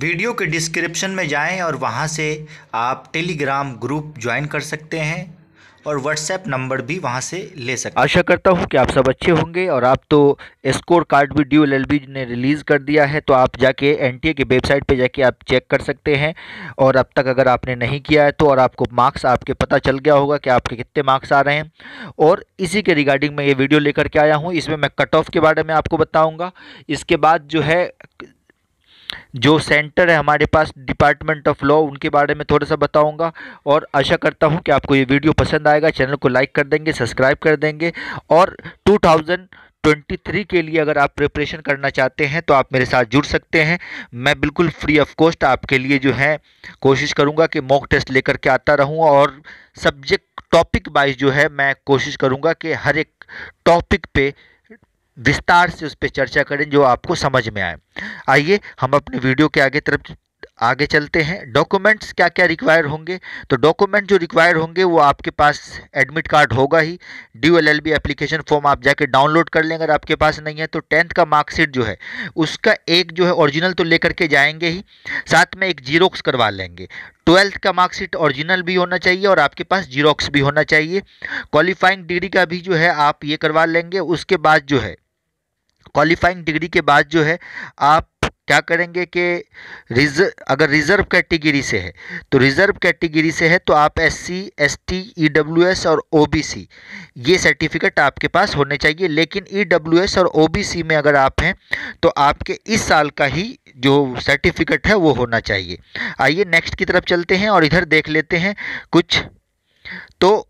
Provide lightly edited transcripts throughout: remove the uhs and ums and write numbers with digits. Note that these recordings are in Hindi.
वीडियो के डिस्क्रिप्शन में जाएं और वहां से आप टेलीग्राम ग्रुप ज्वाइन कर सकते हैं और व्हाट्सएप नंबर भी वहां से ले सकते हैं। आशा करता हूं कि आप सब अच्छे होंगे और आप तो स्कोर कार्ड भी ड्यू एलएलबी ने रिलीज़ कर दिया है, तो आप जाके एनटीए की वेबसाइट पे जाके आप चेक कर सकते हैं। और अब तक अगर आपने नहीं किया है तो, और आपको मार्क्स आपके पता चल गया होगा कि आपके कितने मार्क्स आ रहे हैं। और इसी के रिगार्डिंग मैं ये वीडियो लेकर के आया हूँ। इसमें मैं कट ऑफ के बारे में आपको बताऊँगा। इसके बाद जो है जो सेंटर है हमारे पास डिपार्टमेंट ऑफ लॉ, उनके बारे में थोड़ा सा बताऊंगा। और आशा करता हूं कि आपको ये वीडियो पसंद आएगा। चैनल को लाइक कर देंगे, सब्सक्राइब कर देंगे। और 2023 के लिए अगर आप प्रिपरेशन करना चाहते हैं तो आप मेरे साथ जुड़ सकते हैं। मैं बिल्कुल फ्री ऑफ कॉस्ट आपके लिए जो है कोशिश करूंगा कि मॉक टेस्ट लेकर के आता रहूं। और सब्जेक्ट टॉपिक वाइज जो है मैं कोशिश करूँगा कि हर एक टॉपिक पर विस्तार से उस पर चर्चा करें जो आपको समझ में आए। आइए हम अपने वीडियो के आगे चलते हैं। डॉक्यूमेंट्स क्या क्या रिक्वायर होंगे, तो डॉक्यूमेंट जो रिक्वायर होंगे वो आपके पास एडमिट कार्ड होगा ही। ड्यू एलएलबी एप्लीकेशन फॉर्म आप जाके डाउनलोड कर लें अगर आपके पास नहीं है तो। 10th का मार्कशीट जो है उसका एक जो है ओरिजिनल तो लेकर के जाएंगे ही, साथ में एक जीरोक्स करवा लेंगे। 12th का मार्कशीट ओरिजिनल भी होना चाहिए और आपके पास जीरोक्स भी होना चाहिए। क्वालिफाइंग डिग्री का भी जो है आप ये करवा लेंगे। उसके बाद जो है क्वालिफाइंग डिग्री के बाद जो है आप क्या करेंगे कि अगर रिज़र्व कैटेगरी से है तो आप SC, ST, EWS और OBC ये सर्टिफिकेट आपके पास होने चाहिए। लेकिन EWS और OBC में अगर आप हैं तो आपके इस साल का ही जो सर्टिफिकेट है वो होना चाहिए। आइए नेक्स्ट की तरफ चलते हैं और इधर देख लेते हैं कुछ। तो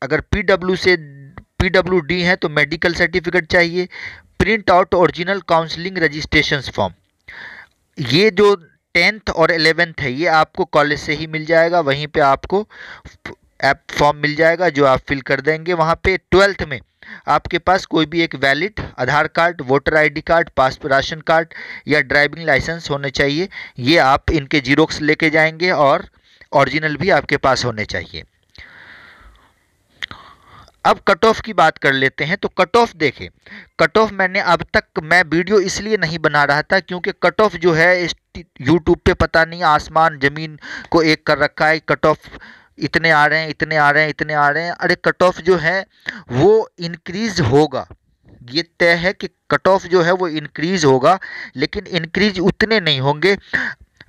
अगर PwD है तो मेडिकल सर्टिफिकेट चाहिए। Print out original counselling registration form, ये जो 10th और 11th है ये आपको कॉलेज से ही मिल जाएगा। वहीं पे आपको ऐप फॉर्म मिल जाएगा जो आप फिल कर देंगे वहाँ पे। 12th में आपके पास कोई भी एक valid Aadhaar card, voter ID card, passport, ration card या ड्राइविंग लाइसेंस होने चाहिए। ये आप इनके जीरोक्स लेके जाएंगे और ओरिजिनल भी आपके पास होने चाहिए। अब कट ऑफ की बात कर लेते हैं। तो कट ऑफ देखें, कट ऑफ मैंने अब तक मैं वीडियो इसलिए नहीं बना रहा था क्योंकि कट ऑफ जो है यूट्यूब पे पता नहीं आसमान ज़मीन को एक कर रखा है। कट ऑफ इतने आ रहे हैं। अरे कट ऑफ जो है वो इंक्रीज़ होगा, ये तय है कि कट ऑफ जो है वो इंक्रीज़ होगा। लेकिन इंक्रीज उतने नहीं होंगे,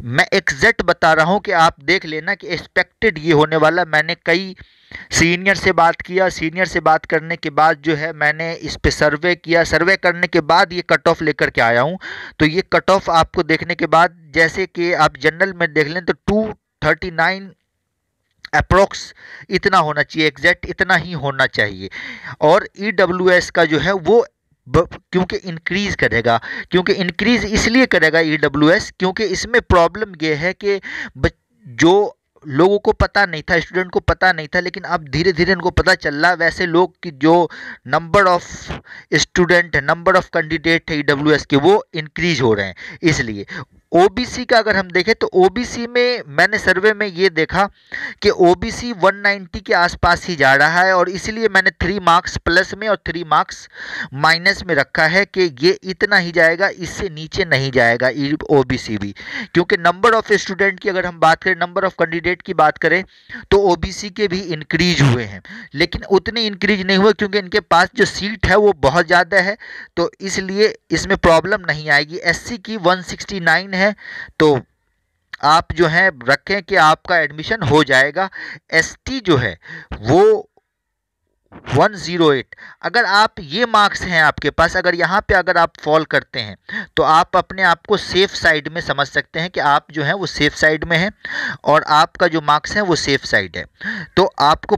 मैं एग्जैक्ट बता रहा हूँ कि आप देख लेना कि एक्सपेक्टेड ये होने वाला। मैंने कई सीनियर से बात किया, सीनियर से बात करने के बाद जो है मैंने इस पे सर्वे किया, सर्वे करने के बाद ये कट ऑफ लेकर के आया हूँ। तो ये कट ऑफ आपको देखने के बाद जैसे कि आप जनरल में देख लें तो 239 अप्रोक्स इतना होना चाहिए, एग्जैक्ट इतना ही होना चाहिए। और EWS का जो है वो क्योंकि इंक्रीज़ करेगा, क्योंकि इंक्रीज़ इसलिए करेगा EWS क्योंकि इसमें प्रॉब्लम ये है कि जो लोगों को पता नहीं था, स्टूडेंट को पता नहीं था, लेकिन अब धीरे धीरे उनको पता चल रहा। वैसे लोग कि जो नंबर ऑफ़ स्टूडेंट है, नंबर ऑफ़ कैंडिडेट है EWS के, वो इंक्रीज़ हो रहे हैं। इसलिए OBC का अगर हम देखें तो OBC में मैंने सर्वे में ये देखा कि OBC 190 के आसपास ही जा रहा है। और इसलिए मैंने 3 मार्क्स प्लस में और 3 मार्क्स माइनस में रखा है कि ये इतना ही जाएगा, इससे नीचे नहीं जाएगा OBC भी। क्योंकि नंबर ऑफ़ स्टूडेंट की अगर हम बात करें, नंबर ऑफ़ कैंडिडेट की बात करें तो OBC के भी इंक्रीज हुए हैं, लेकिन उतने इंक्रीज नहीं हुए क्योंकि इनके पास जो सीट है वो बहुत ज़्यादा है, तो इसलिए इसमें प्रॉब्लम नहीं आएगी। SC की 169 है तो आप जो है रखें कि आपका एडमिशन हो जाएगा। ST जो है वो 108। अगर आप ये मार्क्स हैं आपके पास, अगर यहाँ पे अगर आप फॉल करते हैं तो आप अपने आप को सेफ साइड में समझ सकते हैं कि आप जो है वो सेफ साइड में हैं और आपका जो मार्क्स है वो सेफ साइड है। तो आपको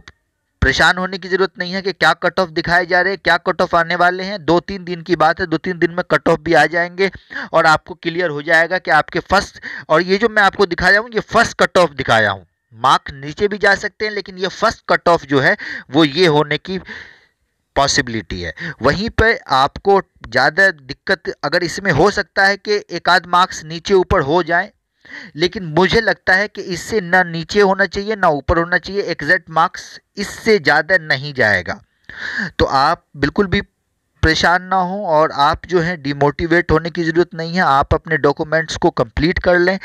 परेशान होने की ज़रूरत नहीं है कि क्या कट ऑफ दिखाए जा रहे हैं, क्या कट ऑफ आने वाले हैं। 2-3 दिन की बात है, 2-3 दिन में कट ऑफ भी आ जाएंगे और आपको क्लियर हो जाएगा कि आपके फर्स्ट, और ये जो मैं आपको दिखाया हूँ ये फर्स्ट कट ऑफ दिखाया हूँ। मार्क नीचे भी जा सकते हैं लेकिन ये फर्स्ट कट ऑफ जो है वो ये होने की पॉसिबिलिटी है। वहीं पर आपको ज़्यादा दिक्कत, अगर इसमें हो सकता है कि 1-2 मार्क्स नीचे ऊपर हो जाए, लेकिन मुझे लगता है कि इससे ना नीचे होना चाहिए ना ऊपर होना चाहिए। एग्जैक्ट मार्क्स इससे ज़्यादा नहीं जाएगा, तो आप बिल्कुल भी परेशान ना हो और आप जो है डिमोटिवेट होने की ज़रूरत नहीं है। आप अपने डॉक्यूमेंट्स को कंप्लीट कर लें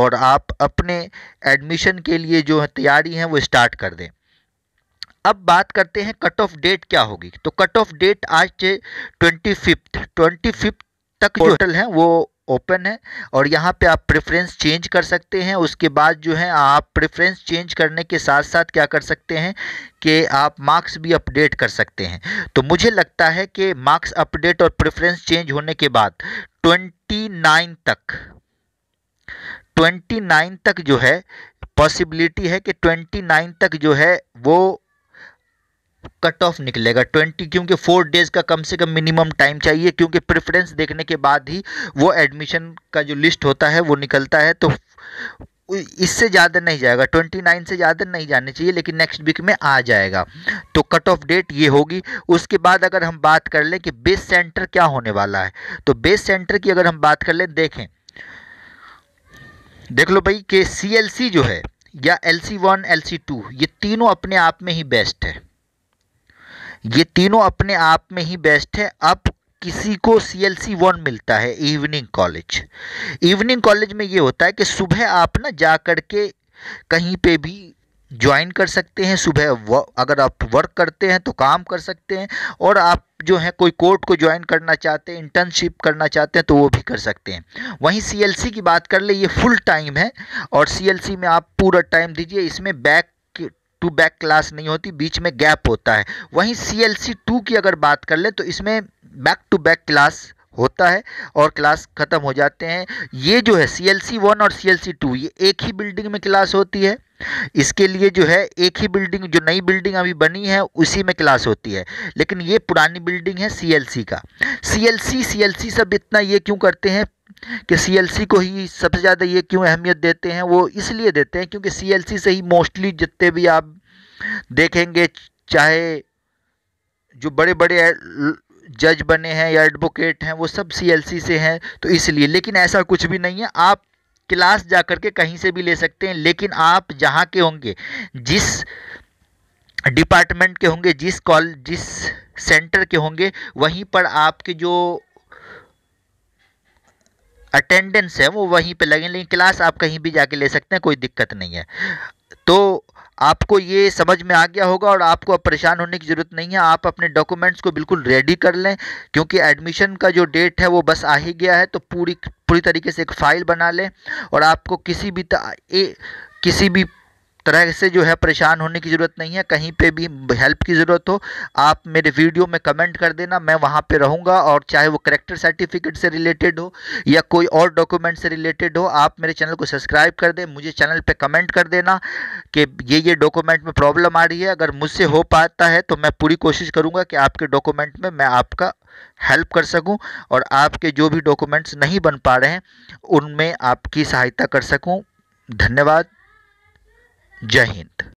और आप अपने एडमिशन के लिए जो है तैयारी है वो स्टार्ट कर दें। अब बात करते हैं कट ऑफ डेट क्या होगी। तो कट ऑफ डेट आज से 25 तक टोटल है वो ओपन है और यहाँ पे आप प्रेफरेंस चेंज कर सकते हैं। उसके बाद जो है आप प्रेफरेंस चेंज करने के साथ साथ क्या कर सकते हैं कि आप मार्क्स भी अपडेट कर सकते हैं। तो मुझे लगता है कि मार्क्स अपडेट और प्रेफरेंस चेंज होने के बाद 29 तक जो है पॉसिबिलिटी है कि 29 तक जो है वो कट ऑफ निकलेगा। 20 क्योंकि 4 डेज का कम से कम मिनिमम टाइम चाहिए, क्योंकि प्रेफरेंस देखने के बाद ही वो एडमिशन का जो लिस्ट होता है वो निकलता है। तो इससे ज़्यादा नहीं जाएगा, 29 से ज़्यादा नहीं जाने चाहिए, लेकिन नेक्स्ट वीक में आ जाएगा। तो कट ऑफ डेट ये होगी। उसके बाद अगर हम बात कर लें कि बेस सेंटर क्या होने वाला है, तो बेस सेंटर की अगर हम बात कर लें, देख लो भाई कि CLC जो है या LC1 LC2 ये तीनों अपने आप में ही बेस्ट है, अब किसी को CLC 1 मिलता है इवनिंग कॉलेज। इवनिंग कॉलेज में ये होता है कि सुबह आप ना जा कर के कहीं पे भी ज्वाइन कर सकते हैं। सुबह अगर आप वर्क करते हैं तो काम कर सकते हैं, और आप जो है कोई कोर्ट को ज्वाइन करना चाहते हैं, इंटर्नशिप करना चाहते हैं तो वो भी कर सकते हैं। वहीं CLC की बात कर ले, ये फुल टाइम है और CLC में आप पूरा टाइम दीजिए, इसमें बैक टू बैक क्लास नहीं होती, बीच में गैप होता है। वहीं CLC 2 की अगर बात कर ले तो इसमें बैक टू बैक क्लास होता है और क्लास ख़त्म हो जाते हैं। ये जो है CLC 1 और CLC 2 ये एक ही बिल्डिंग में क्लास होती है, इसके लिए जो है एक ही बिल्डिंग, जो नई बिल्डिंग अभी बनी है उसी में क्लास होती है, लेकिन ये पुरानी बिल्डिंग है CLC का। CLC सब इतना ये क्यों करते हैं कि CLC को ही सबसे ज़्यादा ये क्यों अहमियत देते हैं, वो इसलिए देते हैं क्योंकि CLC से ही मोस्टली जितने भी आप देखेंगे, चाहे जो बड़े बड़े जज बने हैं या एडवोकेट हैं, वो सब CLC से हैं। तो इसलिए, लेकिन ऐसा कुछ भी नहीं है, आप क्लास जा कर के कहीं से भी ले सकते हैं, लेकिन आप जहाँ के होंगे, जिस डिपार्टमेंट के होंगे, जिस सेंटर के होंगे, वहीं पर आपके जो अटेंडेंस है वो वहीं पे लगेंगे, लेकिन क्लास आप कहीं भी जाके ले सकते हैं, कोई दिक्कत नहीं है। तो आपको ये समझ में आ गया होगा और आपको अब परेशान होने की ज़रूरत नहीं है। आप अपने डॉक्यूमेंट्स को बिल्कुल रेडी कर लें, क्योंकि एडमिशन का जो डेट है वो बस आ ही गया है। तो पूरी तरीके से एक फ़ाइल बना लें और आपको किसी भी तरह से जो है परेशान होने की ज़रूरत नहीं है। कहीं पे भी हेल्प की ज़रूरत हो, आप मेरे वीडियो में कमेंट कर देना, मैं वहाँ पे रहूँगा। और चाहे वो करेक्टर सर्टिफिकेट से रिलेटेड हो या कोई और डॉक्यूमेंट से रिलेटेड हो, आप मेरे चैनल को सब्सक्राइब कर दें। मुझे चैनल पे कमेंट कर देना कि ये डॉक्यूमेंट में प्रॉब्लम आ रही है। अगर मुझसे हो पाता है तो मैं पूरी कोशिश करूँगा कि आपके डॉक्यूमेंट में मैं आपका हेल्प कर सकूं और आपके जो भी डॉक्यूमेंट्स नहीं बन पा रहे हैं उनमें आपकी सहायता कर सकूँ। धन्यवाद, जय हिंद।